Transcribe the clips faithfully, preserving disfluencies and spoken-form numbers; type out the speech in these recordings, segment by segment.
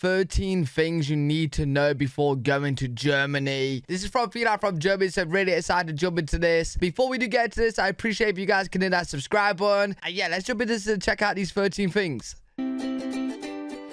thirteen things you need to know before going to Germany. This is from Felicia from Germany, so really excited to jump into this. Before we do get to this, I appreciate if you guys can hit that subscribe button. And yeah, let's jump into this and check out these thirteen things.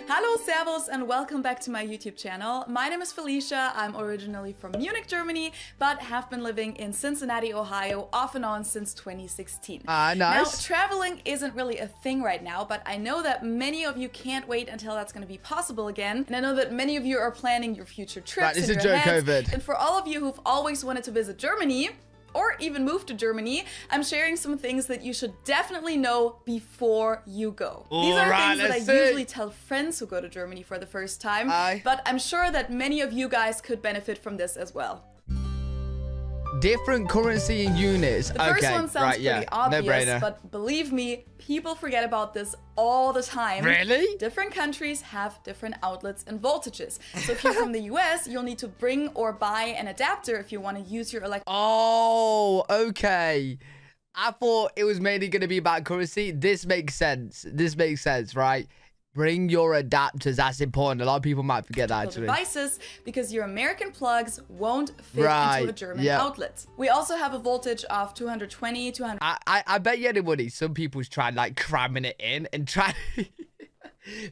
Hello, servus, and welcome back to my YouTube channel. My name is Felicia. I'm originally from Munich, Germany, but have been living in Cincinnati, Ohio, off and on since twenty sixteen. Ah, uh, nice. Now, traveling isn't really a thing right now, but I know that many of you can't wait until that's going to be possible again. And I know that many of you are planning your future trips. Right, it's a joke, COVID. And for all of you who've always wanted to visit Germany, or even move to Germany, I'm sharing some things that you should definitely know before you go. All These are right, things that I usually it. tell friends who go to Germany for the first time, Aye. but I'm sure that many of you guys could benefit from this as well. Different currency and units. The first okay, one sounds right, pretty yeah. obvious, no-brainer. But believe me, people forget about this all the time. Really? Different countries have different outlets and voltages. So if you're from the U S, you'll need to bring or buy an adapter if you want to use your electric. Oh, okay. I thought it was mainly going to be about currency. This makes sense. This makes sense, right? Bring your adapters, that's important. A lot of people might forget that actually. Devices, because your American plugs won't fit right. into a German yep. outlet. We also have a voltage of two hundred twenty, two hundred... I, I, I bet you anybody, some people's tried like cramming it in and trying...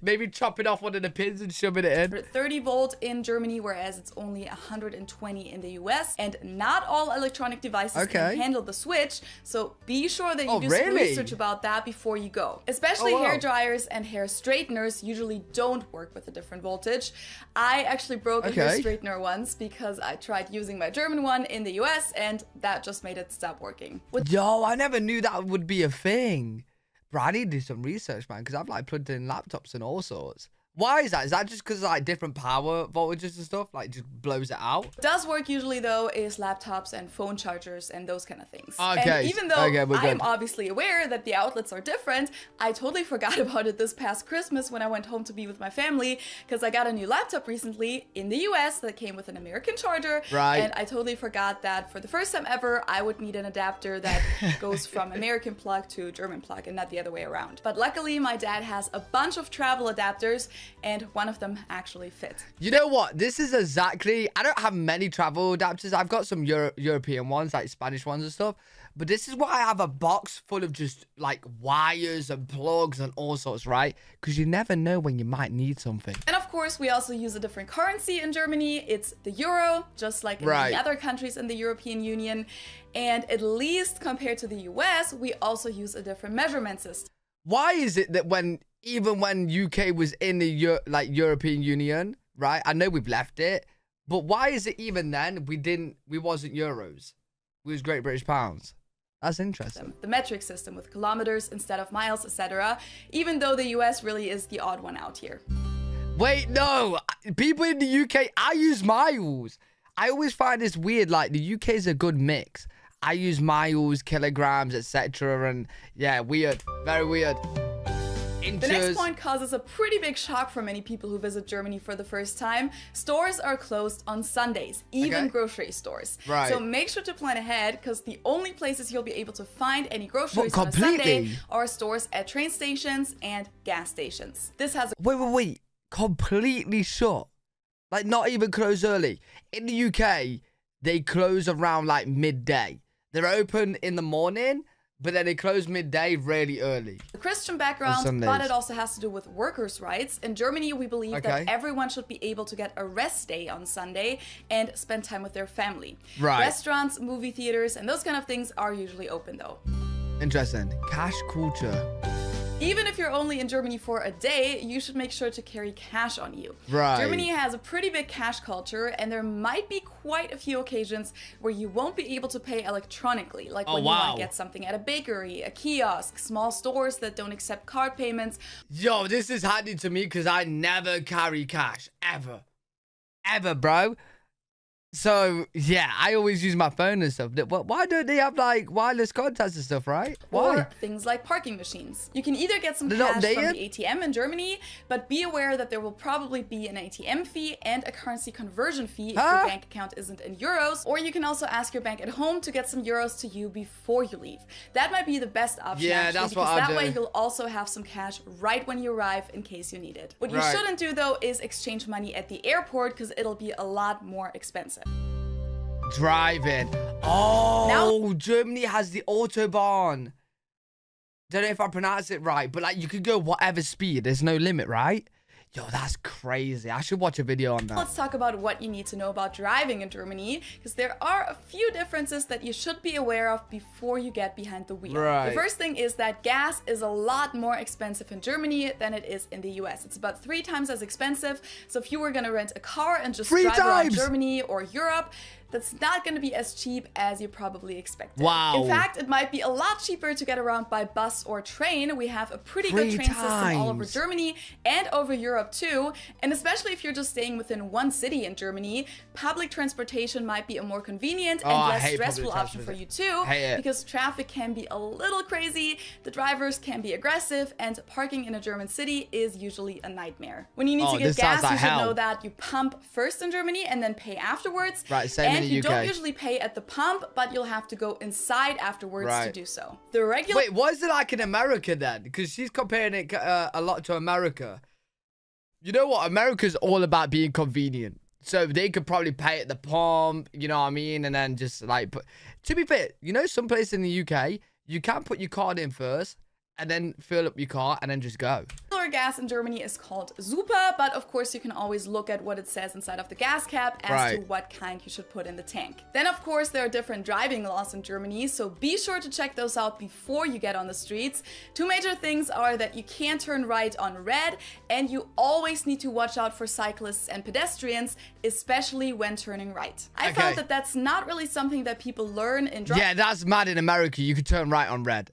Maybe chopping off one of the pins and shoving it in. thirty volt in Germany, whereas it's only one hundred twenty in the U S. And not all electronic devices okay. can handle the switch. So be sure that you oh, do really? some research about that before you go. Especially oh, wow. hair dryers and hair straighteners usually don't work with a different voltage. I actually broke okay. a hair straightener once because I tried using my German one in the U S and that just made it stop working. With Yo, I never knew that would be a thing. Bro, I need to do some research, man, because I've like plugged in laptops and all sorts. Why is that? Is that just because like different power voltages and stuff like just blows it out? What does work usually though is laptops and phone chargers and those kind of things. Okay. And even though okay, I am obviously aware that the outlets are different, I totally forgot about it this past Christmas when I went home to be with my family because I got a new laptop recently in the U S that came with an American charger. Right. And I totally forgot that for the first time ever, I would need an adapter that goes from American plug to German plug and not the other way around. But luckily my dad has a bunch of travel adapters and one of them actually fits. You know what? This is exactly... I don't have many travel adapters. I've got some Euro European ones, like Spanish ones and stuff. But this is why I have a box full of just, like, wires and plugs and all sorts, right? Because you never know when you might need something. And, of course, we also use a different currency in Germany. It's the euro, just like in right. many other countries in the European Union. And at least compared to the U S, we also use a different measurement system. Why is it that when... Even when U K was in the Euro like European Union, right? I know we've left it, but why is it even then we didn't, we wasn't euros, we was Great British pounds? That's interesting. The metric system with kilometers instead of miles, et cetera. Even though the U S really is the odd one out here. Wait, no, people in the U K, I use miles. I always find this weird. Like the U K is a good mix. I use miles, kilograms, et cetera. And yeah, weird, very weird. The next point causes a pretty big shock for many people who visit Germany for the first time. Stores are closed on Sundays, even okay. grocery stores. Right. So make sure to plan ahead, because the only places you'll be able to find any groceries what, on a Sunday are stores at train stations and gas stations. This has... Wait, wait, wait. Completely shut. Like, not even close early. In the U K, they close around, like, midday. They're open in the morning... But then they close midday really early. The Christian background, but it also has to do with workers' rights. In Germany, we believe okay. that everyone should be able to get a rest day on Sunday and spend time with their family. Right. Restaurants, movie theaters, and those kind of things are usually open, though. Interesting. Cash culture. Even if you're only in Germany for a day, you should make sure to carry cash on you. Right. Germany has a pretty big cash culture, and there might be quite a few occasions where you won't be able to pay electronically, like oh, when wow. you might get something at a bakery, a kiosk, small stores that don't accept card payments. Yo, this is handy to me because I never carry cash, ever. Ever, bro. So, yeah, I always use my phone and stuff. Why don't they have, like, wireless contacts and stuff, right? Why? Or things like parking machines. You can either get some cash from the A T M in Germany, but be aware that there will probably be an A T M fee and a currency conversion fee if huh? your bank account isn't in euros. Or you can also ask your bank at home to get some euros to you before you leave. That might be the best option, yeah, actually, that's what I'll that do. Way you'll also have some cash right when you arrive in case you need it. What right. you shouldn't do, though, is exchange money at the airport because it'll be a lot more expensive. Driving. Oh, now Germany has the Autobahn. Don't know if I pronounce it right, but like you could go whatever speed. There's no limit, right? Yo, that's crazy. I should watch a video on that. Let's talk about what you need to know about driving in Germany, because there are a few differences that you should be aware of before you get behind the wheel. Right. The first thing is that gas is a lot more expensive in Germany than it is in the U S. It's about three times as expensive. So if you were going to rent a car and just three drive times. around Germany or Europe, that's not going to be as cheap as you probably expected. Wow. In fact, it might be a lot cheaper to get around by bus or train. We have a pretty Three good train times. system all over Germany and over Europe too. And especially if you're just staying within one city in Germany, public transportation might be a more convenient oh, and less stressful option for you too, because traffic can be a little crazy, the drivers can be aggressive, and parking in a German city is usually a nightmare. When you need oh, to get gas, like you should hell. know that you pump first in Germany and then pay afterwards. Right, same And you U K. don't usually pay at the pump, but you'll have to go inside afterwards right. to do so. The regular Wait, why is it like in America then? Because she's comparing it uh, a lot to America. You know what? America's all about being convenient. So they could probably pay at the pump, you know what I mean? And then just like... Put... To be fair, you know some place in the U K, you can put your card in first and then fill up your car and then just go. Gas in Germany is called Super, but of course you can always look at what it says inside of the gas cap as right. to what kind you should put in the tank. Then of course there are different driving laws in Germany, so be sure to check those out before you get on the streets. Two major things are that you can't turn right on red, and you always need to watch out for cyclists and pedestrians, especially when turning right. I okay. found that that's not really something that people learn in driving. Yeah, that's mad in America. You could turn right on red.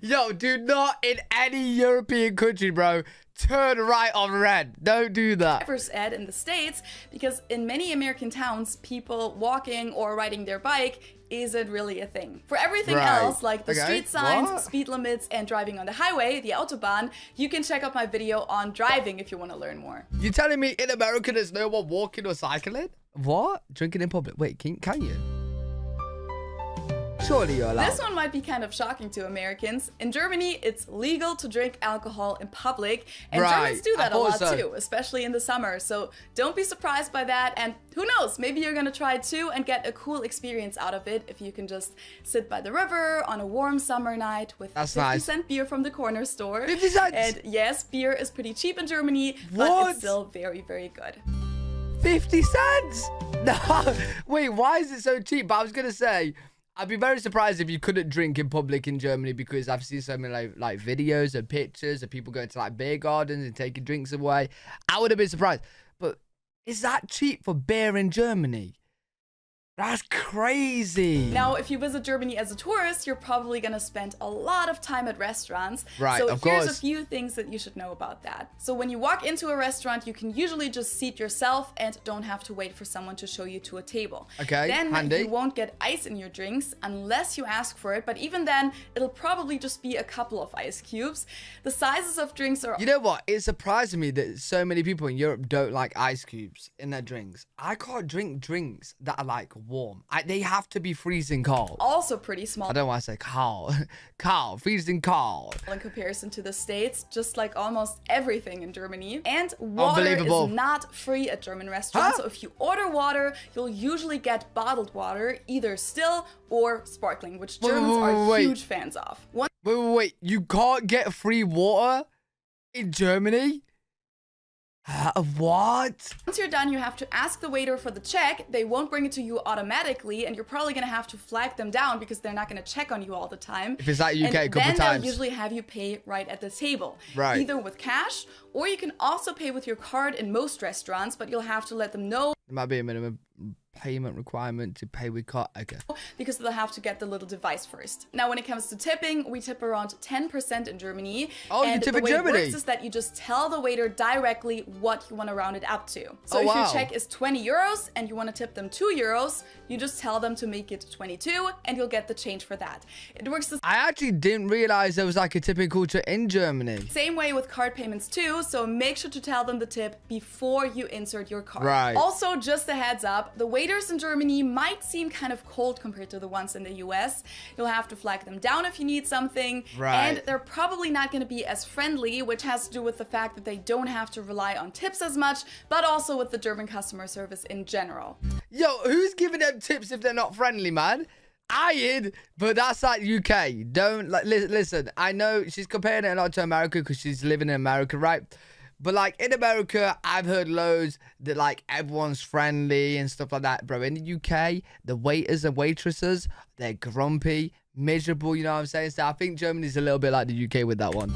Yo, do not in any European country, bro. Bro, turn right on red. Don't do that. Driver's ed in the States, because in many American towns, people walking or riding their bike isn't really a thing. For everything right. else, like the okay. street signs, what? speed limits, and driving on the highway, the Autobahn, you can check out my video on driving if you want to learn more. You're telling me in America there's no one walking or cycling? What? Drinking in public? Wait, can, can you? Surely you're allowed. This one might be kind of shocking to Americans. In Germany, it's legal to drink alcohol in public, and right. Germans do that I a lot so. too, especially in the summer. So don't be surprised by that, and who knows, maybe you're gonna try it too and get a cool experience out of it if you can just sit by the river on a warm summer night with That's fifty cent nice. beer from the corner store. fifty cents? And yes, beer is pretty cheap in Germany, what? but it's still very, very good. fifty cents? No, wait, why is it so cheap? I was gonna say, I'd be very surprised if you couldn't drink in public in Germany, because I've seen so many like, like videos and pictures of people going to like beer gardens and taking drinks away. I would have been surprised. But is that cheap for beer in Germany? That's crazy. Now, if you visit Germany as a tourist, you're probably going to spend a lot of time at restaurants. Right, of course. So here's a few things that you should know about that. So when you walk into a restaurant, you can usually just seat yourself and don't have to wait for someone to show you to a table. Okay, handy. Then you won't get ice in your drinks unless you ask for it. But even then, it'll probably just be a couple of ice cubes. The sizes of drinks are... You know what? It surprises me that so many people in Europe don't like ice cubes in their drinks. I can't drink drinks that are like... warm. I, they have to be freezing cold. Also pretty small. I don't want to say cold. Cold. Freezing cold. In comparison to the States, just like almost everything in Germany. And water is not free at German restaurants. Huh? So if you order water, you'll usually get bottled water, either still or sparkling, which Germans wait, wait, wait, wait. are huge fans of. One wait, wait, wait. You can't get free water in Germany? Uh, what? Once you're done, you have to ask the waiter for the check. They won't bring it to you automatically, and you're probably going to have to flag them down because they're not going to check on you all the time. If it's like U K, a couple times. And then they'll usually have you pay right at the table. Right. Either with cash, or you can also pay with your card in most restaurants, but you'll have to let them know. It might be a minimum payment requirement to pay with card. Okay. Because they'll have to get the little device first. Now, when it comes to tipping, we tip around ten percent in Germany. Oh, and you tip in Germany? And the way it works is that you just tell the waiter directly what you want to round it up to. So oh, if wow. your check is twenty euros and you want to tip them two euros, you just tell them to make it twenty-two and you'll get the change for that. It works the I actually didn't realize there was like a tipping culture in Germany. Same way with card payments too, so make sure to tell them the tip before you insert your card. Right. Also, just a heads up, the waiter Waiters in Germany might seem kind of cold compared to the ones in the U S. You'll have to flag them down if you need something. Right. And they're probably not going to be as friendly, which has to do with the fact that they don't have to rely on tips as much, but also with the German customer service in general. Yo, who's giving them tips if they're not friendly, man? I did, but that's like U K. Don't, like, li listen, I know she's comparing it a lot to America because she's living in America, right? But, like, in America, I've heard loads that, like, everyone's friendly and stuff like that, bro. In the U K, the waiters and waitresses, they're grumpy, miserable, you know what I'm saying? So I think Germany's a little bit like the U K with that one.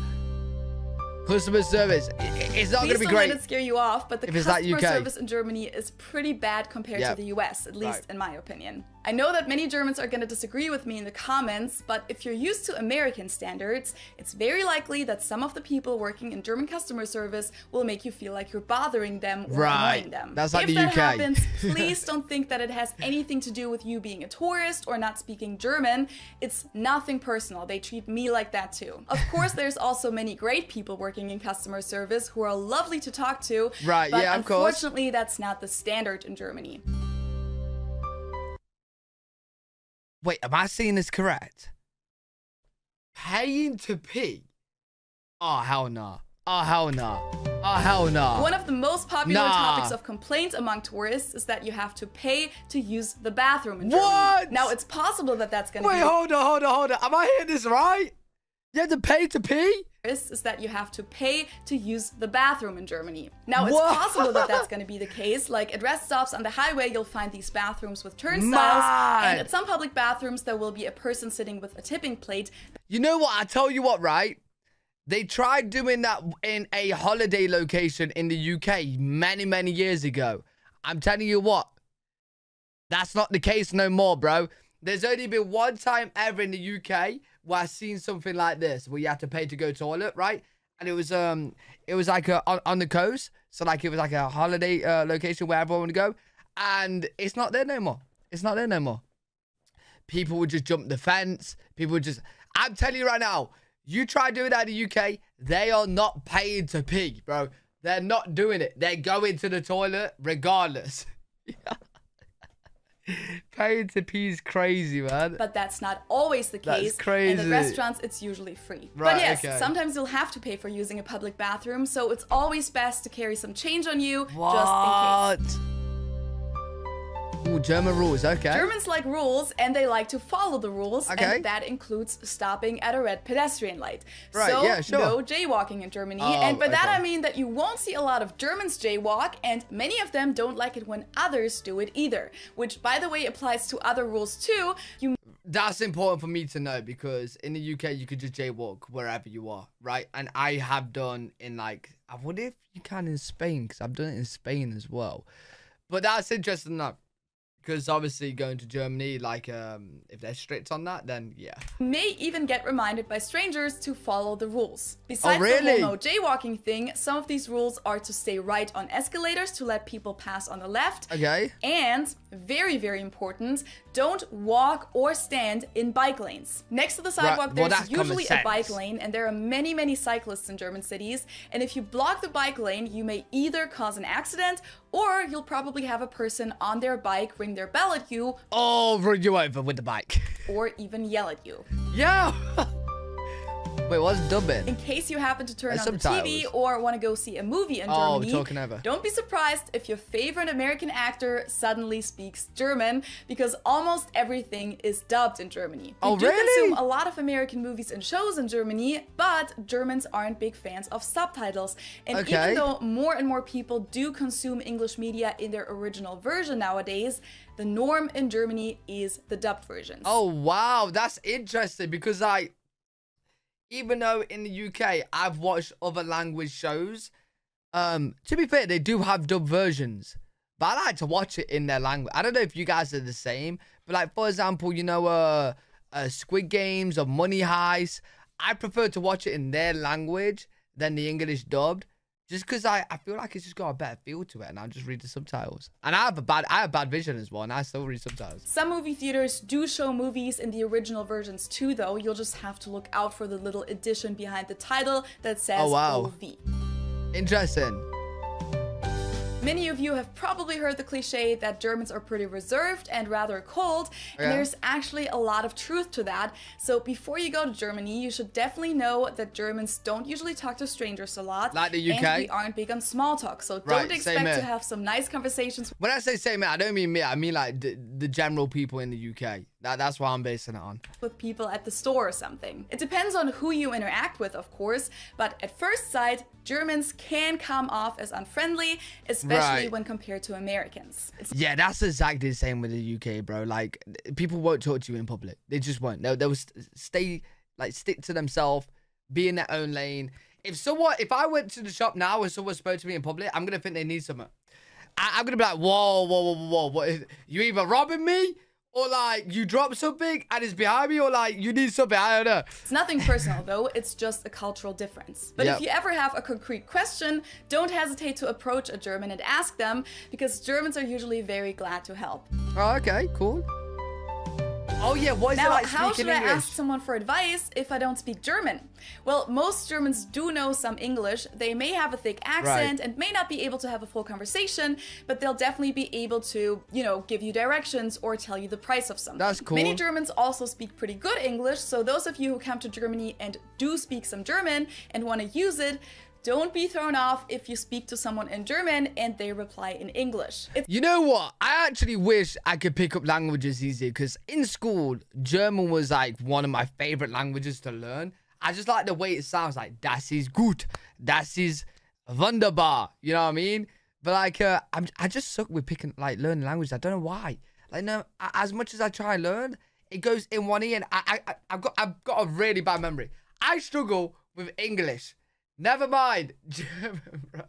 Customer service, it's not going to be great. Please don't let it scare you off, but the customer service in Germany is pretty bad compared to the U S, at least in my opinion. I know that many Germans are going to disagree with me in the comments, but if you're used to American standards, it's very likely that some of the people working in German customer service will make you feel like you're bothering them or annoying them. That's like the U K. If that happens, please don't think that it has anything to do with you being a tourist or not speaking German. It's nothing personal. They treat me like that too. Of course, there's also many great people working in customer service who are lovely to talk to. Right, yeah, of course. But unfortunately, that's not the standard in Germany. Wait, am I seeing this correct? Paying to pee? Oh, hell nah. Oh, hell nah. Oh, hell nah. One of the most popular nah. topics of complaints among tourists is that you have to pay to use the bathroom in Germany. What? Now, it's possible that that's going to be... Wait, hold on, hold on, hold on. Am I hearing this right? You have to pay to pee? Is that you have to pay to use the bathroom in Germany. Now, it's what? possible that that's going to be the case. Like, at rest stops on the highway, you'll find these bathrooms with turnstiles. Man. And at some public bathrooms, there will be a person sitting with a tipping plate. You know what? I tell you what, right? They tried doing that in a holiday location in the U K many, many years ago. I'm telling you what. That's not the case no more, bro. There's only been one time ever in the U K where I've seen something like this, where you have to pay to go toilet, right? And it was um, it was like a, on, on the coast, so like it was like a holiday uh, location where everyone would go, and it's not there no more. It's not there no more. People would just jump the fence. People would just. I'm telling you right now, you try doing that in the U K, they are not paying to pee, bro. They're not doing it. They're going to the toilet regardless. Yeah. Paying to pee is crazy, man. But that's not always the case. That's crazy. In the restaurants, it's usually free. Right, but yes, okay. sometimes you'll have to pay for using a public bathroom, so it's always best to carry some change on you, what? just in case. Ooh, German rules, okay. Germans like rules, and they like to follow the rules, okay. and that includes stopping at a red pedestrian light. Right, so, yeah, sure. no jaywalking in Germany, oh, and by okay. that I mean that you won't see a lot of Germans jaywalk, and many of them don't like it when others do it either, which, by the way, applies to other rules too. You That's important for me to know, because in the U K, you could just jaywalk wherever you are, right? And I have done in, like, I wonder if you can in Spain, because I've done it in Spain as well. But that's interesting enough. Because obviously going to Germany, like, um, if they're strict on that, then yeah. May even get reminded by strangers to follow the rules. Besides oh, really? the whole no jaywalking thing, some of these rules are to stay right on escalators to let people pass on the left. Okay. And, very, very important, don't walk or stand in bike lanes. Next to the sidewalk, right. well, there's usually a bike lane, and there are many, many cyclists in German cities. And if you block the bike lane, you may either cause an accident, or you'll probably have a person on their bike ring their bell at you. Oh, run you over with the bike. Or even yell at you. Yeah. Wait, what's dubbing? In case you happen to turn There's on the T V or want to go see a movie in oh, Germany, talking over. don't be surprised if your favorite American actor suddenly speaks German, because almost everything is dubbed in Germany. Oh, we do really? consume a lot of American movies and shows in Germany, but Germans aren't big fans of subtitles. And okay. even though more and more people do consume English media in their original version nowadays, the norm in Germany is the dubbed versions. Oh, wow. That's interesting, because I... Even though in the U K, I've watched other language shows. Um, to be fair, they do have dub versions. But I like to watch it in their language. I don't know if you guys are the same, but like, for example, you know, uh, uh Squid Games or Money Heist, I prefer to watch it in their language than the English dubbed, just because I, I feel like it's just got a better feel to it, and I'll just read the subtitles. And I have a bad I have bad vision as well, and I still read subtitles. Some movie theaters do show movies in the original versions too, though. You'll just have to look out for the little addition behind the title that says oh, wow. O V. Interesting. Many of you have probably heard the cliche that Germans are pretty reserved and rather cold, yeah. and there's actually a lot of truth to that. So before you go to Germany, you should definitely know that Germans don't usually talk to strangers a lot. Like the U K. And we aren't big on small talk, so right, don't expect to have some nice conversations. When I say same, I don't mean me, I mean like the, the general people in the U K. That, that's what I'm basing it on. With people at the store or something. It depends on who you interact with, of course, but at first sight, Germans can come off as unfriendly, especially right. when compared to Americans. It's yeah, that's exactly the same with the U K, bro. Like, people won't talk to you in public. They just won't. They'll, they'll stay, like, stick to themselves, be in their own lane. If someone, if I went to the shop now and someone spoke to me in public, I'm going to think they need something. I, I'm going to be like, whoa, whoa, whoa, whoa, what is, you either robbing me? Or like, you drop something and it's behind me, or like, you need something, I don't know. It's nothing personal though, it's just a cultural difference. But yep. if you ever have a concrete question, don't hesitate to approach a German and ask them, because Germans are usually very glad to help. Oh, okay, cool. Oh yeah, what is now, it like speaking English? Now, how should I ask someone for advice if I don't speak German? Well, most Germans do know some English. They may have a thick accent right. and may not be able to have a full conversation, but they'll definitely be able to, you know, give you directions or tell you the price of something. That's cool. Many Germans also speak pretty good English, so those of you who come to Germany and do speak some German and want to use it, don't be thrown off if you speak to someone in German and they reply in English. It's you know what? I actually wish I could pick up languages easier, because in school, German was like one of my favorite languages to learn. I just like the way it sounds, like, das ist gut, das ist wunderbar. You know what I mean? But like, uh, I'm, I just suck with picking, like, learning languages. I don't know why. Like, no, I, as much as I try and learn, it goes in one ear, and I, I, I've got, I've got a really bad memory. I struggle with English. Never mind. German, bro.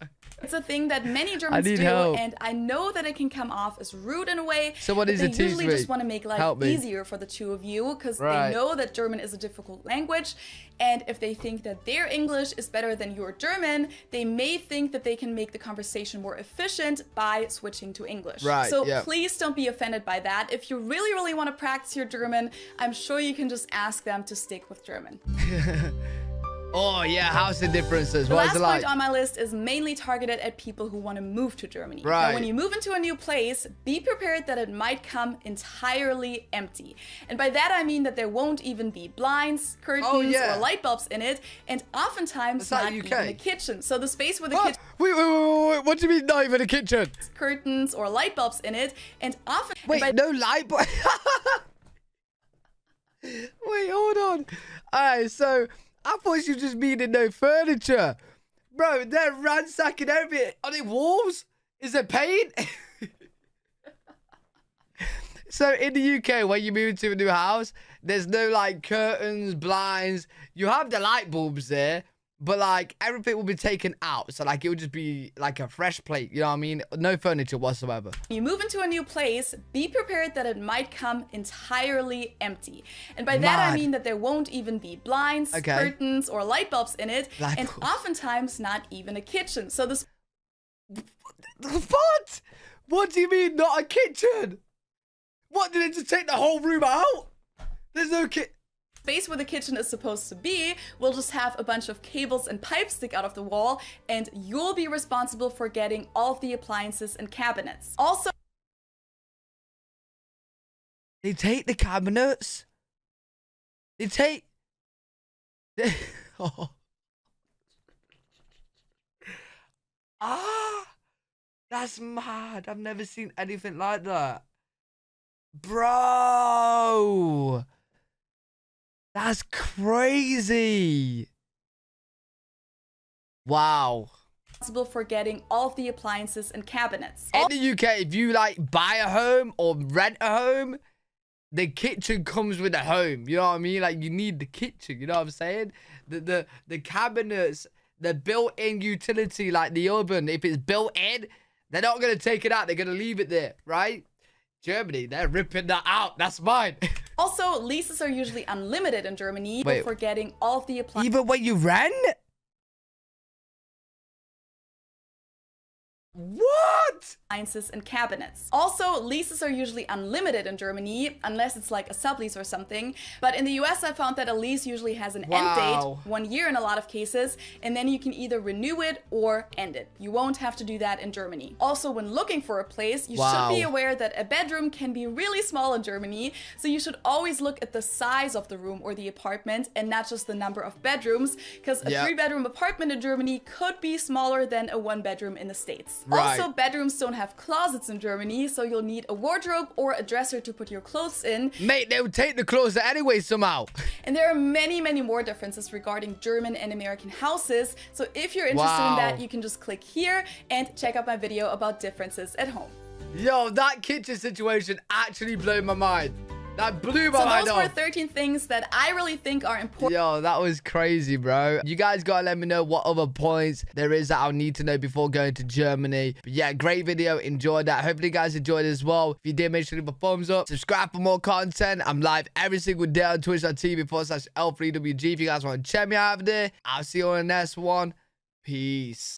It's a thing that many Germans do, help. and I know that it can come off as rude in a way. So what is it? They usually just want to make life easier for the two of you, because right. they know that German is a difficult language, and if they think that their English is better than your German, they may think that they can make the conversation more efficient by switching to English. Right. So yeah. please don't be offended by that. If you really, really want to practice your German, I'm sure you can just ask them to stick with German. Oh yeah, how's the differences? The last point on my list is mainly targeted at people who want to move to Germany. Right. Now, when you move into a new place, be prepared that it might come entirely empty. And by that I mean that there won't even be blinds, curtains, oh, yeah. or light bulbs in it, and oftentimes not even the kitchen. So the space where the kitchen... Wait, wait, wait, wait, what do you mean not even a kitchen? Curtains or light bulbs in it, and often... Wait, and no light bulbs? Wait, hold on. Alright, so... I thought you just meaning no furniture. Bro, they're ransacking everything. Are they walls? Is there paint? So in the U K, when you move into a new house, there's no like curtains, blinds. You have the light bulbs there, but like everything will be taken out. So like it would just be like a fresh plate. You know what I mean? No furniture whatsoever. You move into a new place, be prepared that it might come entirely empty. And by Mad. that I mean that there won't even be blinds, okay. curtains, or light bulbs in it. Light and bulbs. Oftentimes not even a kitchen. So this... What? What do you mean not a kitchen? What, did it just take the whole room out? There's no kitchen. Space where the kitchen is supposed to be will just have a bunch of cables and pipes stick out of the wall, and you'll be responsible for getting all of the appliances and cabinets. Also, they take the cabinets. They take. oh. Ah, that's mad. I've never seen anything like that, bro. That's crazy. Wow. Responsible for getting all of the appliances and cabinets. In the U K, if you like buy a home or rent a home, the kitchen comes with the home. You know what I mean? Like you need the kitchen. You know what I'm saying? The the the cabinets, the built-in utility, like the oven. If it's built in, They're not going to take it out. They're going to leave it there, right? Germany, they're ripping that out. That's mine. Also, leases are usually unlimited in Germany. Wait, for getting all of the appliances. Even when you rent? What? Appliances and cabinets. Also, leases are usually unlimited in Germany, unless it's like a sublease or something. But in the U S, I found that a lease usually has an wow. end date, one year in a lot of cases, and then you can either renew it or end it. You won't have to do that in Germany. Also, when looking for a place, you wow. should be aware that a bedroom can be really small in Germany, so you should always look at the size of the room or the apartment and not just the number of bedrooms, because a yep. three-bedroom apartment in Germany could be smaller than a one-bedroom in the States. Right. Also, bedrooms don't have closets in Germany, so you'll need a wardrobe or a dresser to put your clothes in. Mate, they would take the clothes anyway somehow. And there are many, many more differences regarding German and American houses. So if you're interested wow. in that, you can just click here and check out my video about differences at home. Yo, that kitchen situation actually blew my mind. That blew my mind off. So those were thirteen things that I really think are important. Yo, that was crazy, bro. You guys gotta let me know what other points there is that I'll need to know before going to Germany. But yeah, great video. Enjoyed that. Hopefully you guys enjoyed as well. If you did, make sure to leave a thumbs up. Subscribe for more content. I'm live every single day on twitch dot t v forward slash L three W G. If you guys want to check me out over there, I'll see you on the next one. Peace.